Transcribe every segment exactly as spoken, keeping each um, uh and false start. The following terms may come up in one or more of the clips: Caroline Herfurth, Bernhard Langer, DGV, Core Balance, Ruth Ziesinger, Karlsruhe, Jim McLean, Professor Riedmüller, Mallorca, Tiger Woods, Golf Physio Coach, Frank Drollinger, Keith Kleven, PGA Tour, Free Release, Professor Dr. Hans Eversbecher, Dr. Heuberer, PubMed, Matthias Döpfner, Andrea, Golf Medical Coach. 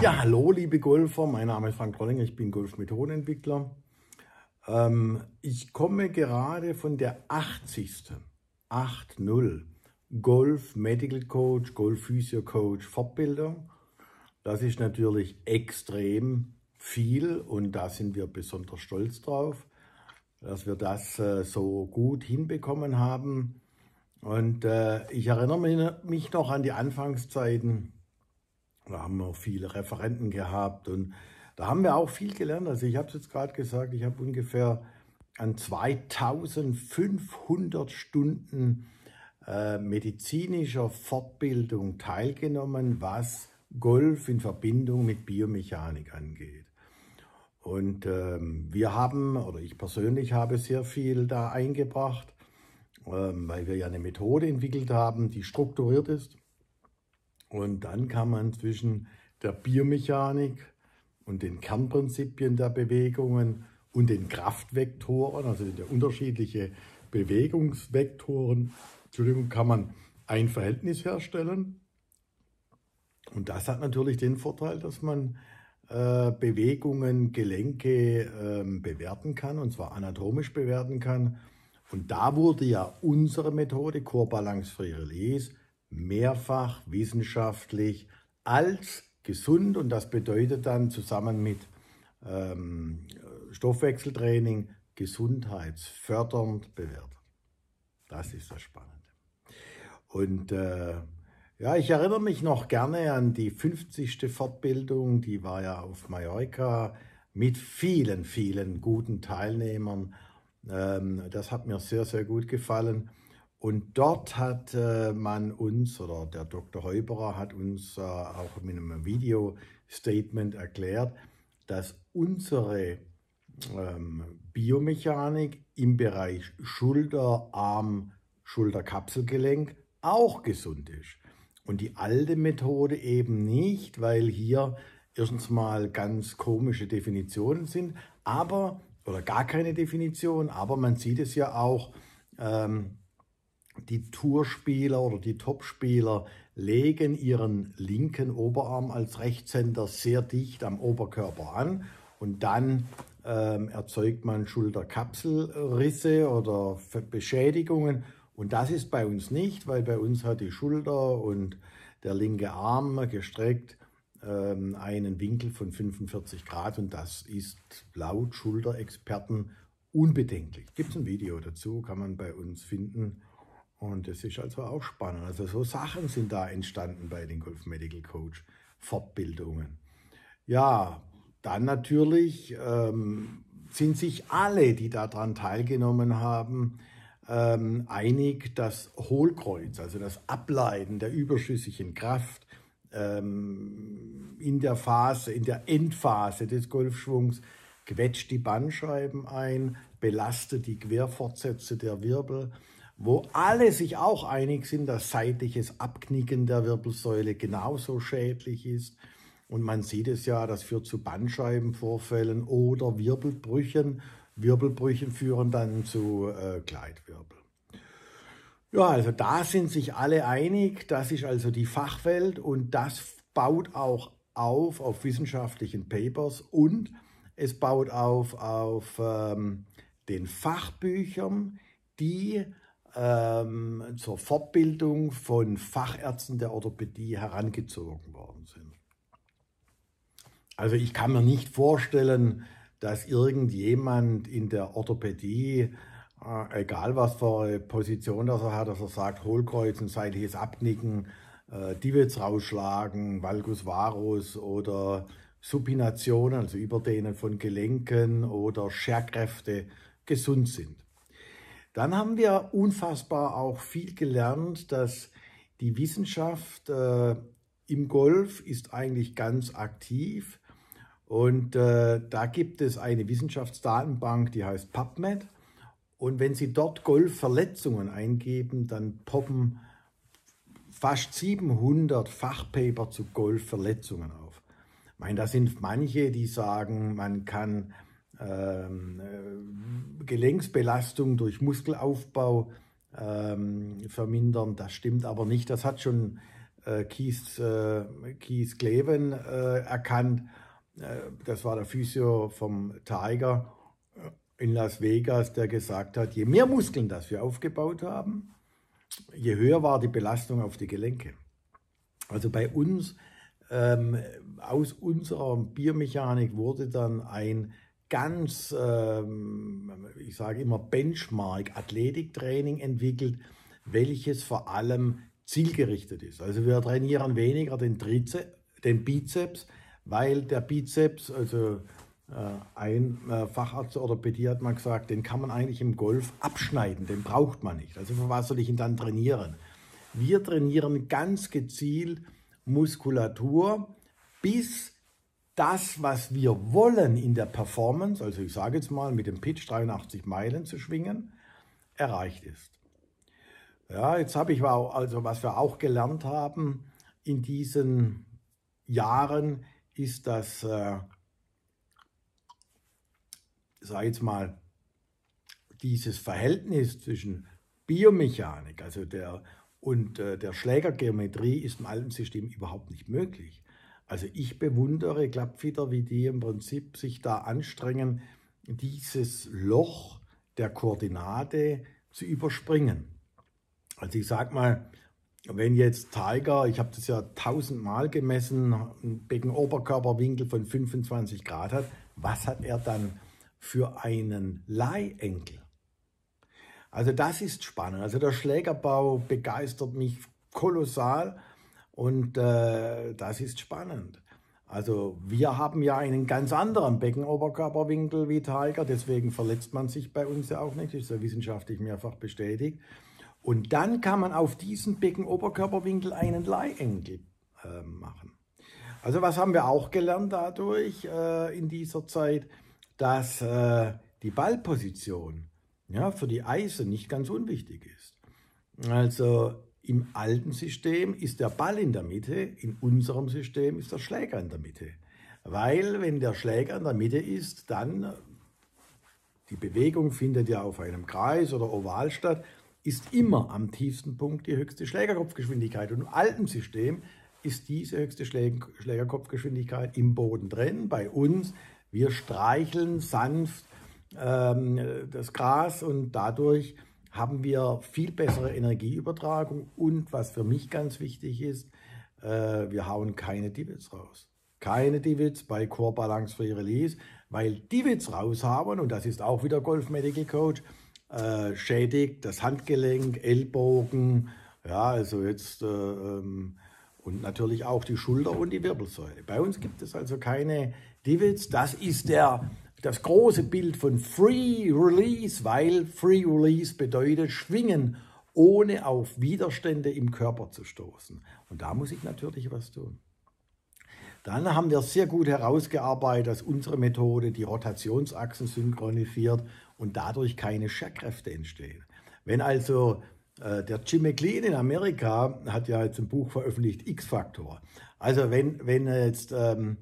Ja, hallo liebe Golfer, mein Name ist Frank Drollinger, ich bin Golfmethodenentwickler. Ähm, ich komme gerade von der achtzigsten, acht null Golf Medical Coach, Golf Physio Coach Fortbildung. Das ist natürlich extrem viel und da sind wir besonders stolz drauf, dass wir das äh, so gut hinbekommen haben. Und äh, ich erinnere mich noch an die Anfangszeiten. Da haben wir auch viele Referenten gehabt und da haben wir auch viel gelernt. Also ich habe es jetzt gerade gesagt, ich habe ungefähr an zweitausendfünfhundert Stunden äh, medizinischer Fortbildung teilgenommen, was Golf in Verbindung mit Biomechanik angeht. Und ähm, wir haben, oder ich persönlich habe sehr viel da eingebracht, ähm, weil wir ja eine Methode entwickelt haben, die strukturiert ist. Und dann kann man zwischen der Biomechanik und den Kernprinzipien der Bewegungen und den Kraftvektoren, also der unterschiedliche Bewegungsvektoren, Entschuldigung, kann man ein Verhältnis herstellen. Und das hat natürlich den Vorteil, dass man äh, Bewegungen, Gelenke äh, bewerten kann, und zwar anatomisch bewerten kann. Und da wurde ja unsere Methode, Core Balance, Free Release, mehrfach wissenschaftlich als gesund, und das bedeutet dann zusammen mit ähm, Stoffwechseltraining gesundheitsfördernd bewertet. Das ist das Spannende. Und äh, ja, ich erinnere mich noch gerne an die fünfzigste Fortbildung, die war ja auf Mallorca mit vielen, vielen guten Teilnehmern. Ähm, das hat mir sehr, sehr gut gefallen. Und dort hat man uns, oder der Doktor Heuberer hat uns auch mit einem Video-Statement erklärt, dass unsere Biomechanik im Bereich Schulter, Arm, Schulterkapselgelenk auch gesund ist. Und die alte Methode eben nicht, weil hier erstens mal ganz komische Definitionen sind, aber, oder gar keine Definition, aber man sieht es ja auch, ähm, die Tourspieler oder die Topspieler legen ihren linken Oberarm als Rechtshänder sehr dicht am Oberkörper an und dann ähm, erzeugt man Schulterkapselrisse oder Beschädigungen, und das ist bei uns nicht, weil bei uns hat die Schulter und der linke Arm gestreckt ähm, einen Winkel von fünfundvierzig Grad, und das ist laut Schulterexperten unbedenklich. Gibt es ein Video dazu, kann man bei uns finden. Und das ist also auch spannend. Also so Sachen sind da entstanden bei den Golf Medical Coach Fortbildungen. Ja, dann natürlich ähm, sind sich alle, die daran teilgenommen haben, ähm, einig, dass Hohlkreuz, also das Ableiten der überschüssigen Kraft ähm, in der Phase, in der Endphase des Golfschwungs, quetscht die Bandscheiben ein, belastet die Querfortsätze der Wirbel, wo alle sich auch einig sind, dass seitliches Abknicken der Wirbelsäule genauso schädlich ist. Und man sieht es ja, das führt zu Bandscheibenvorfällen oder Wirbelbrüchen. Wirbelbrüche führen dann zu äh, Gleitwirbel. Ja, also da sind sich alle einig. Das ist also die Fachwelt, und das baut auch auf auf wissenschaftlichen Papers, und es baut auf auf ähm, den Fachbüchern, die zur Fortbildung von Fachärzten der Orthopädie herangezogen worden sind. Also ich kann mir nicht vorstellen, dass irgendjemand in der Orthopädie, äh, egal was für eine Position das er hat, dass er sagt, Hohlkreuzen, seitliches Abknicken, äh, Divots rausschlagen, Valgus varus oder Supination, also Überdehnen von Gelenken oder Scherkräfte gesund sind. Dann haben wir unfassbar auch viel gelernt, dass die Wissenschaft äh, im Golf ist eigentlich ganz aktiv, und äh, da gibt es eine Wissenschaftsdatenbank, die heißt PubMed, und wenn Sie dort Golfverletzungen eingeben, dann poppen fast siebenhundert Fachpaper zu Golfverletzungen auf. Ich meine, da sind manche, die sagen, man kann Ähm, Gelenksbelastung durch Muskelaufbau ähm, vermindern. Das stimmt aber nicht. Das hat schon äh, Keith, äh, Keith Kleven äh, erkannt. Äh, das war der Physio vom Tiger in Las Vegas, der gesagt hat, je mehr Muskeln das wir aufgebaut haben, je höher war die Belastung auf die Gelenke. Also bei uns, ähm, aus unserer Biomechanik wurde dann ein ganz, ähm, ich sage immer Benchmark-Athletiktraining entwickelt, welches vor allem zielgerichtet ist. Also wir trainieren weniger den, Trize den Bizeps, weil der Bizeps, also äh, ein äh, Facharzt oder Orthopädie hat mal gesagt, den kann man eigentlich im Golf abschneiden, den braucht man nicht. Also für was soll ich ihn dann trainieren? Wir trainieren ganz gezielt Muskulatur, bis das, was wir wollen in der Performance, also ich sage jetzt mal mit dem Pitch dreiundachtzig Meilen zu schwingen, erreicht ist. Ja, jetzt habe ich also, was wir auch gelernt haben in diesen Jahren, ist, dass, äh, sage jetzt mal, dieses Verhältnis zwischen Biomechanik, also der Und äh, der Schlägergeometrie ist im alten System überhaupt nicht möglich. Also ich bewundere Klappfitter, wie die im Prinzip sich da anstrengen, dieses Loch der Koordinate zu überspringen. Also ich sag mal, wenn jetzt Tiger, ich habe das ja tausendmal gemessen, einen Becken-Oberkörperwinkel von fünfundzwanzig Grad hat, was hat er dann für einen Leihenkel? Also das ist spannend. Also der Schlägerbau begeistert mich kolossal und äh, das ist spannend. Also wir haben ja einen ganz anderen Beckenoberkörperwinkel wie Tiger, deswegen verletzt man sich bei uns ja auch nicht, das ist ja wissenschaftlich mehrfach bestätigt. Und dann kann man auf diesen Beckenoberkörperwinkel einen Leihenkel äh, machen. Also was haben wir auch gelernt dadurch äh, in dieser Zeit, dass äh, die Ballposition, ja, für die Eisen nicht ganz unwichtig ist. Also im alten System ist der Ball in der Mitte, in unserem System ist der Schläger in der Mitte. Weil wenn der Schläger in der Mitte ist, dann, die Bewegung findet ja auf einem Kreis oder Oval statt, ist immer am tiefsten Punkt die höchste Schlägerkopfgeschwindigkeit. Und im alten System ist diese höchste Schlägerkopfgeschwindigkeit im Boden drin. Bei uns, wir streicheln sanft das Gras und dadurch haben wir viel bessere Energieübertragung und was für mich ganz wichtig ist, wir hauen keine Divots raus. Keine Divots bei Core Balance Free Release, weil Divots raushauen, und das ist auch wieder Golf Medical Coach, äh, schädigt das Handgelenk, Ellbogen, ja, also jetzt äh, und natürlich auch die Schulter und die Wirbelsäule. Bei uns gibt es also keine Divots, das ist der das große Bild von Free Release, weil Free Release bedeutet schwingen, ohne auf Widerstände im Körper zu stoßen. Und da muss ich natürlich was tun. Dann haben wir sehr gut herausgearbeitet, dass unsere Methode die Rotationsachsen synchronisiert und dadurch keine Scherkräfte entstehen. Wenn also äh, der Jim McLean in Amerika hat ja jetzt ein Buch veröffentlicht, X-Faktor. Also wenn, wenn jetzt, ähm,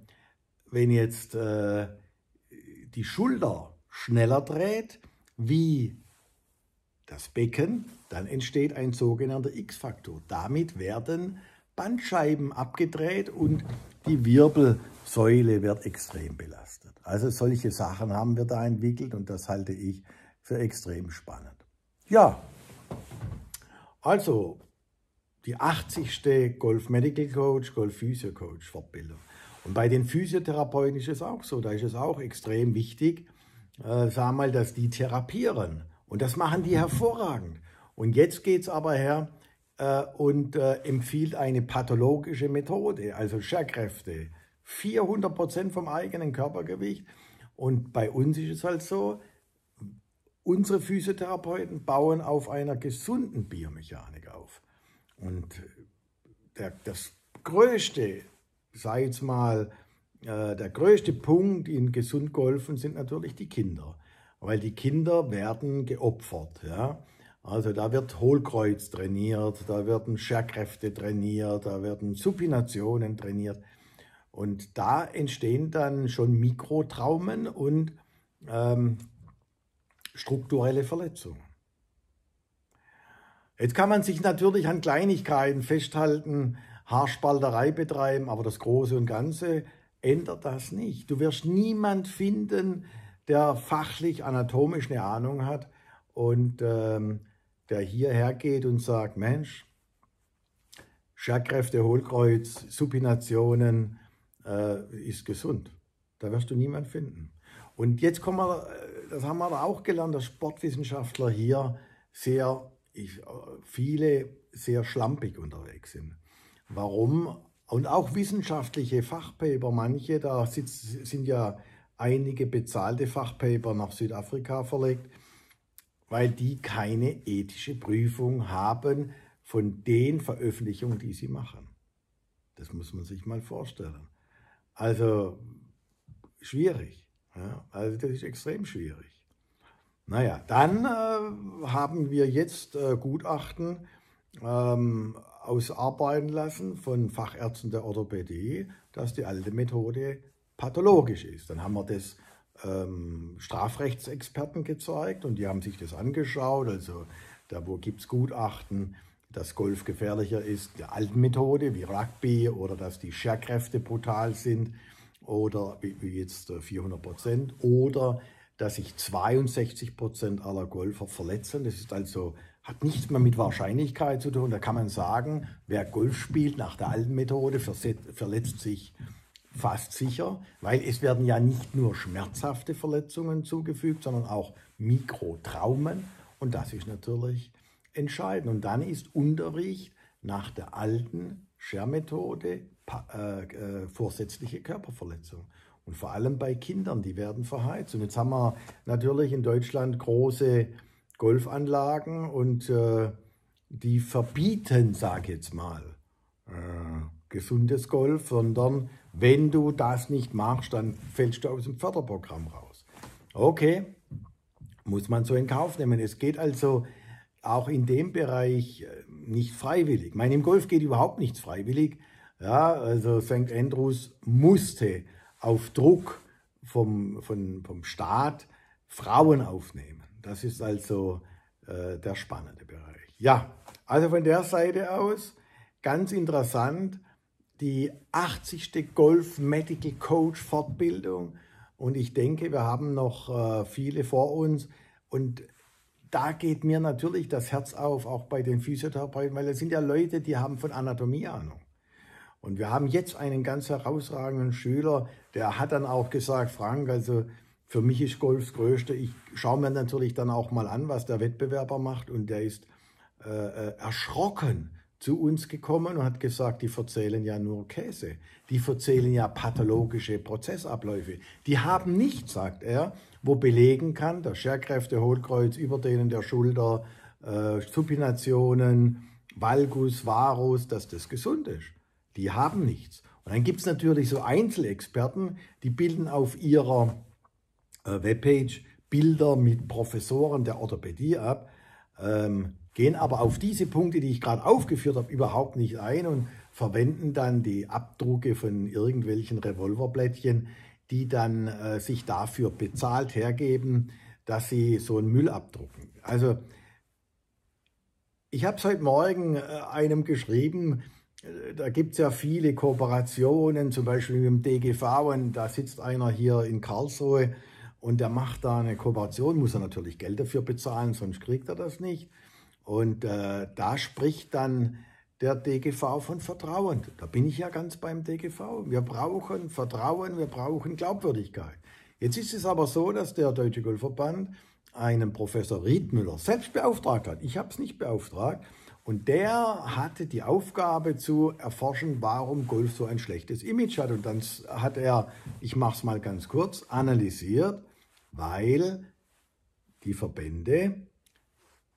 wenn jetzt äh, die Schulter schneller dreht wie das Becken, dann entsteht ein sogenannter X-Faktor. Damit werden Bandscheiben abgedreht und die Wirbelsäule wird extrem belastet. Also solche Sachen haben wir da entwickelt und das halte ich für extrem spannend. Ja, also die achtzigste Golf Medical Coach, Golf Physio Coach Fortbildung. Und bei den Physiotherapeuten ist es auch so, da ist es auch extrem wichtig, äh, sag mal, dass die therapieren. Und das machen die hervorragend. Und jetzt geht es aber her äh, und äh, empfiehlt eine pathologische Methode, also Scherkräfte, vierhundert Prozent vom eigenen Körpergewicht. Und bei uns ist es halt so, unsere Physiotherapeuten bauen auf einer gesunden Biomechanik auf. Und der, das größte Sei jetzt mal, äh, der größte Punkt in gesund Golfen sind natürlich die Kinder, weil die Kinder werden geopfert. Ja? Also da wird Hohlkreuz trainiert, da werden Scherkräfte trainiert, da werden Supinationen trainiert und da entstehen dann schon Mikrotraumen und ähm, strukturelle Verletzungen. Jetzt kann man sich natürlich an Kleinigkeiten festhalten, Haarspalterei betreiben, aber das Große und Ganze ändert das nicht. Du wirst niemand finden, der fachlich anatomisch eine Ahnung hat und ähm, der hierher geht und sagt, Mensch, Scherkräfte, Hohlkreuz, Supinationen äh, ist gesund. Da wirst du niemanden finden. Und jetzt kommen wir, das haben wir auch gelernt, dass Sportwissenschaftler hier sehr, ich, viele sehr schlampig unterwegs sind. Warum? Und auch wissenschaftliche Fachpaper, manche, da sitz, sind ja einige bezahlte Fachpaper nach Südafrika verlegt, weil die keine ethische Prüfung haben von den Veröffentlichungen, die sie machen. Das muss man sich mal vorstellen. Also schwierig. Ja? Also das ist extrem schwierig. Naja, dann äh, haben wir jetzt äh, Gutachten ähm, ausarbeiten lassen von Fachärzten der Orthopädie, dass die alte Methode pathologisch ist. Dann haben wir das ähm, Strafrechtsexperten gezeigt und die haben sich das angeschaut. Also da wo gibt es Gutachten, dass Golf gefährlicher ist, der alten Methode wie Rugby oder dass die Scherkräfte brutal sind oder wie jetzt vierhundert Prozent oder dass sich zweiundsechzig Prozent aller Golfer verletzen. Das ist also, hat nichts mehr mit Wahrscheinlichkeit zu tun. Da kann man sagen, wer Golf spielt nach der alten Methode, verletzt sich fast sicher, weil es werden ja nicht nur schmerzhafte Verletzungen zugefügt, sondern auch Mikrotraumen. Und das ist natürlich entscheidend. Und dann ist Unterricht nach der alten Schermethode äh, äh, vorsätzliche Körperverletzung. Und vor allem bei Kindern, die werden verheizt. Und jetzt haben wir natürlich in Deutschland große Golfanlagen und äh, die verbieten, sage ich jetzt mal, äh, gesundes Golf, sondern wenn du das nicht machst, dann fällst du aus dem Förderprogramm raus. Okay, muss man so in Kauf nehmen. Es geht also auch in dem Bereich nicht freiwillig. Ich meine, im Golf geht überhaupt nichts freiwillig. Ja, also Sankt Andrews musste auf Druck vom, vom, vom Staat Frauen aufnehmen. Das ist also äh, der spannende Bereich. Ja, also von der Seite aus ganz interessant, die achtzigste Golf Medical Coach Fortbildung. Und ich denke, wir haben noch äh, viele vor uns. Und da geht mir natürlich das Herz auf, auch bei den Physiotherapeuten, weil das sind ja Leute, die haben von Anatomie Ahnung. Und wir haben jetzt einen ganz herausragenden Schüler, der hat dann auch gesagt, Frank, also für mich ist Golfs Größte, ich schaue mir natürlich dann auch mal an, was der Wettbewerber macht. Und der ist äh, erschrocken zu uns gekommen und hat gesagt, die verzählen ja nur Käse. Die verzählen ja pathologische Prozessabläufe. Die haben nichts, sagt er, wo belegen kann, das Scherkräfte, Hohlkreuz, Überdehnen der Schulter, äh, Supinationen, Valgus, Varus, dass das gesund ist. Die haben nichts. Und dann gibt es natürlich so Einzelexperten, die bilden auf ihrer äh, Webpage Bilder mit Professoren der Orthopädie ab, ähm, gehen aber auf diese Punkte, die ich gerade aufgeführt habe, überhaupt nicht ein und verwenden dann die Abdrucke von irgendwelchen Revolverblättchen, die dann äh, sich dafür bezahlt hergeben, dass sie so einen Müll abdrucken. Also ich habe es heute Morgen äh, einem geschrieben. Da gibt es ja viele Kooperationen, zum Beispiel mit dem D G V, und da sitzt einer hier in Karlsruhe und der macht da eine Kooperation, muss er natürlich Geld dafür bezahlen, sonst kriegt er das nicht. Und äh, da spricht dann der D G V von Vertrauen. Da bin ich ja ganz beim D G V. Wir brauchen Vertrauen, wir brauchen Glaubwürdigkeit. Jetzt ist es aber so, dass der Deutsche Golfverband einen Professor Riedmüller selbst beauftragt hat. Ich habe es nicht beauftragt. Und der hatte die Aufgabe zu erforschen, warum Golf so ein schlechtes Image hat. Und dann hat er, ich mache es mal ganz kurz, analysiert, weil die Verbände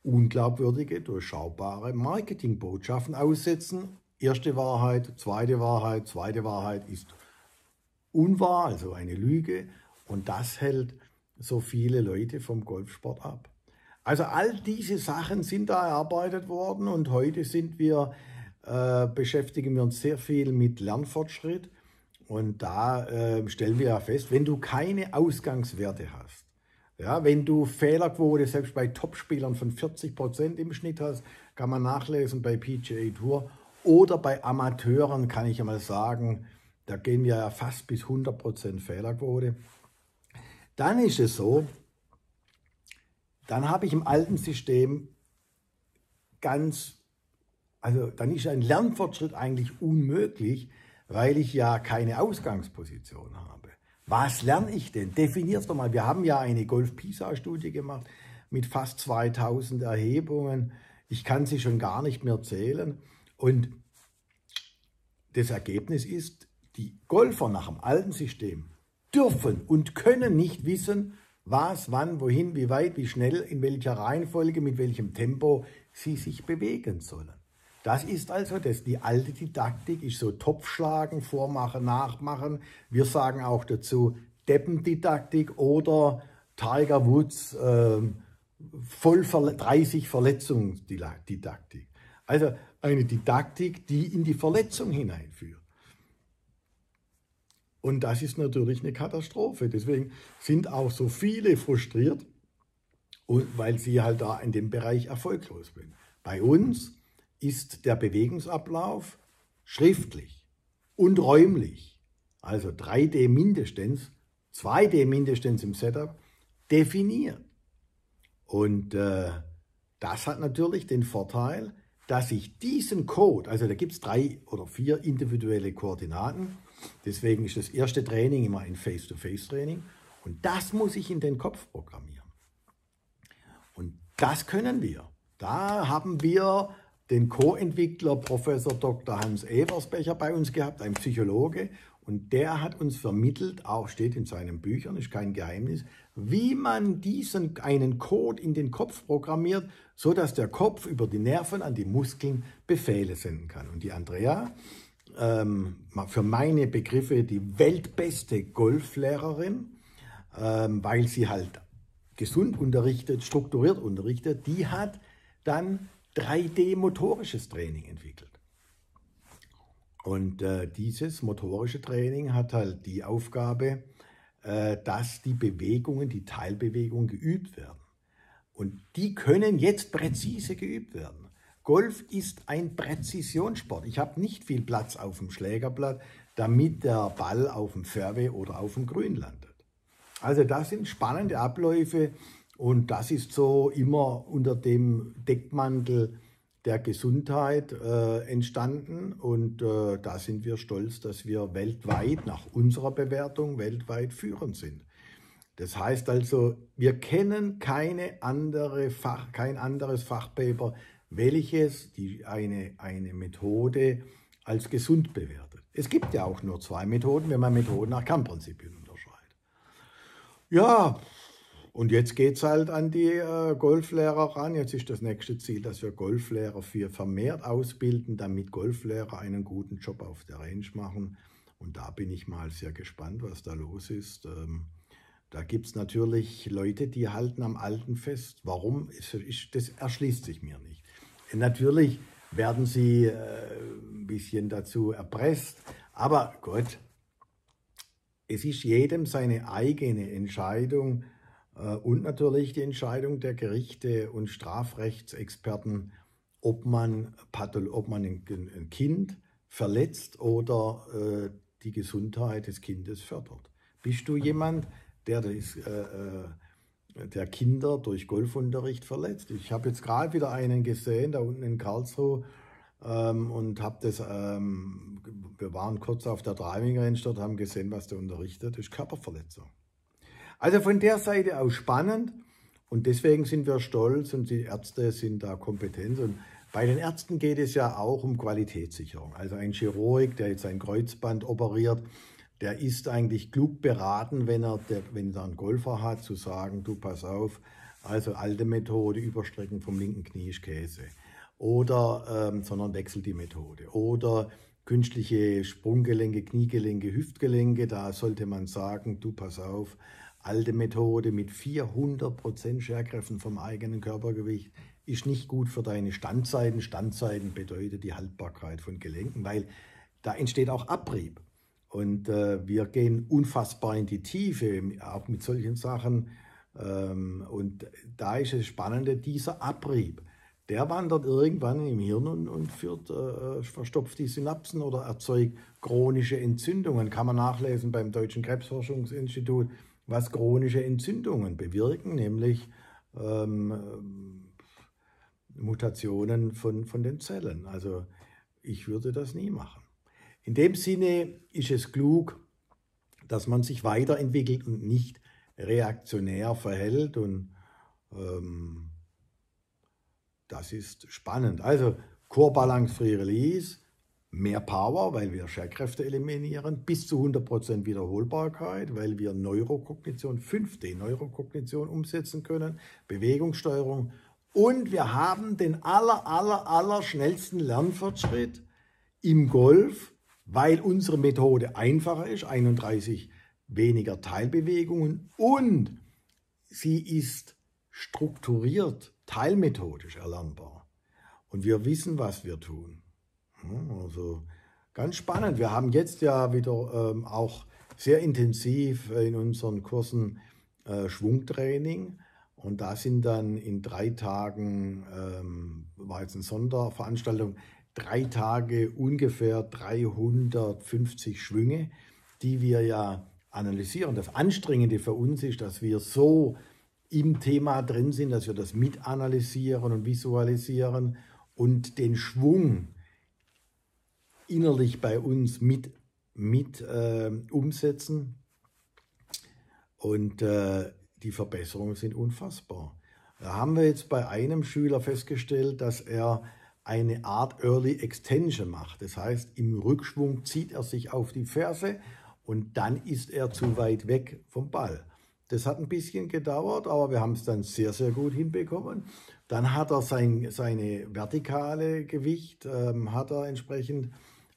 unglaubwürdige, durchschaubare Marketingbotschaften aussetzen. Erste Wahrheit, zweite Wahrheit, zweite Wahrheit ist unwahr, also eine Lüge. Und das hält so viele Leute vom Golfsport ab. Also all diese Sachen sind da erarbeitet worden und heute sind wir, äh, beschäftigen wir uns sehr viel mit Lernfortschritt. Und da äh, stellen wir ja fest, wenn du keine Ausgangswerte hast, ja, wenn du Fehlerquote selbst bei Topspielern von vierzig Prozent im Schnitt hast, kann man nachlesen bei P G A Tour, Oder bei Amateuren kann ich einmal sagen, da gehen wir ja fast bis hundert Prozent Fehlerquote. Dann ist es so, dann habe ich im alten System ganz, also dann ist ein Lernfortschritt eigentlich unmöglich, weil ich ja keine Ausgangsposition habe. Was lerne ich denn? Definiert es doch mal. Wir haben ja eine Golf-Pisa-Studie gemacht mit fast zweitausend Erhebungen. Ich kann sie schon gar nicht mehr zählen. Und das Ergebnis ist, die Golfer nach dem alten System dürfen und können nicht wissen, was, wann, wohin, wie weit, wie schnell, in welcher Reihenfolge, mit welchem Tempo sie sich bewegen sollen. Das ist also das. Die alte Didaktik ist so Topfschlagen, Vormachen, Nachmachen. Wir sagen auch dazu Deppendidaktik oder Tiger Woods äh, voll verle dreißig Verletzungsdidaktik. Also eine Didaktik, die in die Verletzung hineinführt. Und das ist natürlich eine Katastrophe. Deswegen sind auch so viele frustriert, weil sie halt da in dem Bereich erfolglos sind. Bei uns ist der Bewegungsablauf schriftlich und räumlich, also drei D mindestens, zwei D mindestens im Setup, definiert. Und äh, das hat natürlich den Vorteil, dass ich diesen Code, also da gibt es drei oder vier individuelle Koordinaten, deswegen ist das erste Training immer ein Face-to-Face-Training und das muss ich in den Kopf programmieren. Und das können wir. Da haben wir den Co-Entwickler Professor Doktor Hans Eversbecher bei uns gehabt, ein Psychologe, und der hat uns vermittelt, auch steht in seinen Büchern, ist kein Geheimnis, wie man diesen einen Code in den Kopf programmiert, so dass der Kopf über die Nerven an die Muskeln Befehle senden kann. Und die Andrea, ähm, für meine Begriffe die weltbeste Golflehrerin, ähm, weil sie halt gesund unterrichtet, strukturiert unterrichtet, die hat dann drei D-motorisches Training entwickelt. Und äh, dieses motorische Training hat halt die Aufgabe, äh, dass die Bewegungen, die Teilbewegungen geübt werden. Und die können jetzt präzise geübt werden. Golf ist ein Präzisionssport. Ich habe nicht viel Platz auf dem Schlägerblatt, damit der Ball auf dem Fairway oder auf dem Grün landet. Also das sind spannende Abläufe. Und das ist so immer unter dem Deckmantel der Gesundheit äh, entstanden. Und äh, da sind wir stolz, dass wir weltweit, nach unserer Bewertung, weltweit führend sind. Das heißt also, wir kennen keine andere Fach, kein anderes Fachpaper, welches die eine, eine Methode als gesund bewertet. Es gibt ja auch nur zwei Methoden, wenn man Methoden nach Kernprinzipien unterscheidet. Ja, und jetzt geht es halt an die äh, Golflehrer ran. Jetzt ist das nächste Ziel, dass wir Golflehrer für vermehrt ausbilden, damit Golflehrer einen guten Job auf der Range machen. Und da bin ich mal sehr gespannt, was da los ist. Ähm, da gibt es natürlich Leute, die halten am Alten fest. Warum? Ist, ist, das erschließt sich mir nicht. Natürlich werden sie äh, ein bisschen dazu erpresst. Aber Gott, es ist jedem seine eigene Entscheidung, und natürlich die Entscheidung der Gerichte und Strafrechtsexperten, ob man, ob man ein Kind verletzt oder äh, die Gesundheit des Kindes fördert. Bist du jemand, der, das, äh, der Kinder durch Golfunterricht verletzt? Ich habe jetzt gerade wieder einen gesehen, da unten in Karlsruhe, ähm, und habe das, ähm, wir waren kurz auf der Driving Range dort, haben gesehen, was der unterrichtet, ist Körperverletzung. Also von der Seite aus spannend und deswegen sind wir stolz und die Ärzte sind da kompetent. Und bei den Ärzten geht es ja auch um Qualitätssicherung. Also ein Chirurg, der jetzt ein Kreuzband operiert, der ist eigentlich klug beraten, wenn er, der, wenn er einen Golfer hat, zu sagen, du pass auf, also alte Methode, Überstrecken vom linken Knie ist Käse. Oder, ähm, sondern wechselt die Methode. Oder künstliche Sprunggelenke, Kniegelenke, Hüftgelenke, da sollte man sagen, du pass auf, alte Methode mit vierhundert Prozent Scherkräften vom eigenen Körpergewicht ist nicht gut für deine Standzeiten. Standzeiten bedeutet die Haltbarkeit von Gelenken, weil da entsteht auch Abrieb. Und äh, wir gehen unfassbar in die Tiefe, auch mit solchen Sachen. Ähm, und da ist das Spannende, dieser Abrieb, der wandert irgendwann im Hirn und, und führt, äh, verstopft die Synapsen oder erzeugt chronische Entzündungen. Kann man nachlesen beim Deutschen Krebsforschungsinstitut, was chronische Entzündungen bewirken, nämlich ähm, Mutationen von, von den Zellen. Also ich würde das nie machen. In dem Sinne ist es klug, dass man sich weiterentwickelt und nicht reaktionär verhält. Und ähm, das ist spannend. Also Core Balance, Free Release, mehr Power, weil wir Scherkräfte eliminieren, bis zu hundert Prozent Wiederholbarkeit, weil wir Neurokognition, fünf D Neurokognition umsetzen können, Bewegungssteuerung. Und wir haben den aller, aller, aller schnellsten Lernfortschritt im Golf, weil unsere Methode einfacher ist, einunddreißig weniger Teilbewegungen, und sie ist strukturiert, teilmethodisch erlernbar. Und wir wissen, was wir tun. Also ganz spannend. Wir haben jetzt ja wieder ähm, auch sehr intensiv in unseren Kursen äh, Schwungtraining. Und da sind dann in drei Tagen, ähm, war jetzt eine Sonderveranstaltung, drei Tage ungefähr dreihundertfünfzig Schwünge, die wir ja analysieren. Das Anstrengende für uns ist, dass wir so im Thema drin sind, dass wir das mit analysieren und visualisieren und den Schwung innerlich bei uns mit, mit äh, umsetzen. Und äh, die Verbesserungen sind unfassbar. Da haben wir jetzt bei einem Schüler festgestellt, dass er eine Art Early Extension macht. Das heißt, im Rückschwung zieht er sich auf die Ferse und dann ist er zu weit weg vom Ball. Das hat ein bisschen gedauert, aber wir haben es dann sehr, sehr gut hinbekommen. Dann hat er sein, seine vertikale Gewicht ähm, hat er entsprechend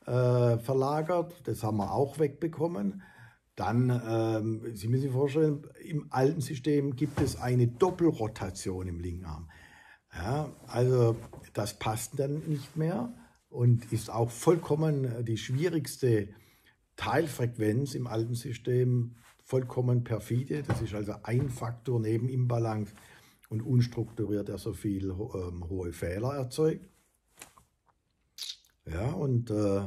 äh, verlagert. Das haben wir auch wegbekommen. Dann, ähm, Sie müssen sich vorstellen, im alten System gibt es eine Doppelrotation im linken Arm. Ja, also das passt dann nicht mehr und ist auch vollkommen die schwierigste Teilfrequenz im alten System, vollkommen perfide. Das ist also ein Faktor neben Imbalance und unstrukturiert, der so viel ähm, hohe Fehler erzeugt. Ja, und äh,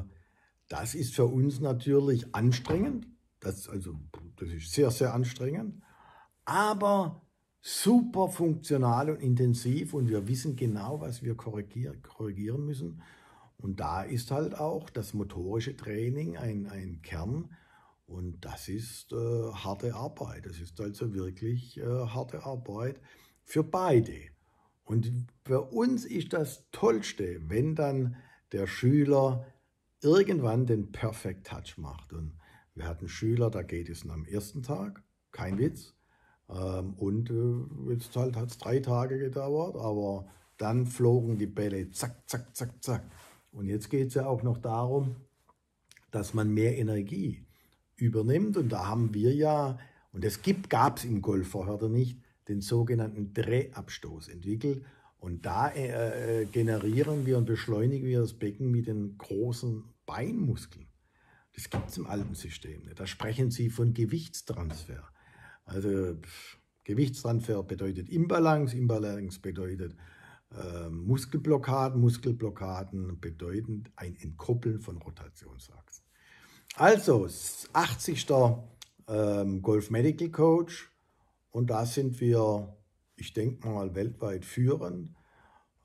das ist für uns natürlich anstrengend. Das, also, das ist sehr, sehr anstrengend, aber super funktional und intensiv, und wir wissen genau, was wir korrigieren, korrigieren müssen. Und da ist halt auch das motorische Training ein, ein Kern, und das ist äh, harte Arbeit. Das ist also wirklich äh, harte Arbeit für beide. Und für uns ist das Tollste, wenn dann der Schüler irgendwann den Perfect Touch macht. Und wir hatten Schüler, da geht es am ersten Tag, kein Witz. Und jetzt halt hat es drei Tage gedauert, aber dann flogen die Bälle zack, zack, zack, zack. Und jetzt geht es ja auch noch darum, dass man mehr Energie übernimmt. Und da haben wir ja, und es gibt, gab es im Golf vorher nicht, den sogenannten Drehabstoß entwickelt. Und da äh, generieren wir und beschleunigen wir das Becken mit den großen Beinmuskeln. Das gibt es im alten System nicht. Da sprechen Sie von Gewichtstransfer. Also pff, Gewichtstransfer bedeutet Imbalance, Imbalance bedeutet äh, Muskelblockaden, Muskelblockaden bedeuten ein Entkoppeln von Rotationsachsen. Also achtzigster Ähm, Golf Medical Coach, und da sind wir, ich denke mal, weltweit führend,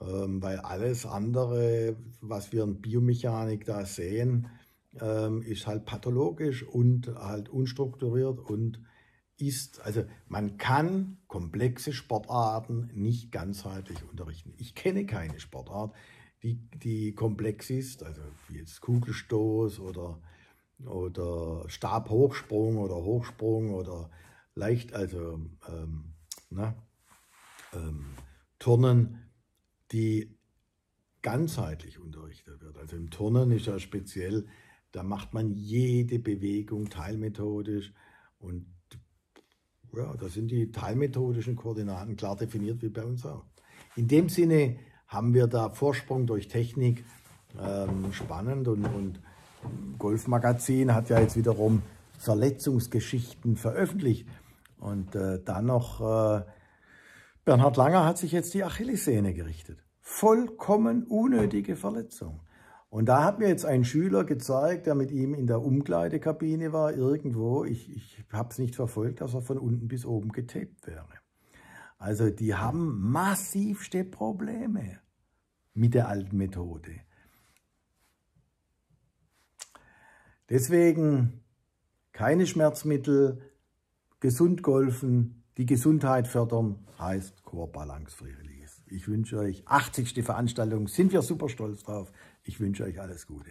ähm, weil alles andere, was wir in Biomechanik da sehen, ist halt pathologisch und halt unstrukturiert und ist, also man kann komplexe Sportarten nicht ganzheitlich unterrichten. Ich kenne keine Sportart, die, die komplex ist, also wie jetzt Kugelstoß oder, oder Stabhochsprung oder Hochsprung oder leicht, also ähm, na, ähm, Turnen, die ganzheitlich unterrichtet wird. Also im Turnen ist ja speziell, da macht man jede Bewegung teilmethodisch, und ja, da sind die teilmethodischen Koordinaten klar definiert, wie bei uns auch. In dem Sinne haben wir da Vorsprung durch Technik, ähm, spannend, und, und Golfmagazin hat ja jetzt wiederum Verletzungsgeschichten veröffentlicht, und äh, dann noch äh, Bernhard Langer hat sich jetzt die Achillessehne gerichtet. vollkommen unnötige Verletzung. Und da hat mir jetzt ein Schüler gezeigt, der mit ihm in der Umkleidekabine war, irgendwo, ich, ich habe es nicht verfolgt, dass er von unten bis oben getaped wäre. Also die haben massivste Probleme mit der alten Methode. Deswegen keine Schmerzmittel, gesund golfen, die Gesundheit fördern, heißt Core Balance Free Release. Ich wünsche euch achtzigste Veranstaltung, sind wir super stolz drauf. Ich wünsche euch alles Gute.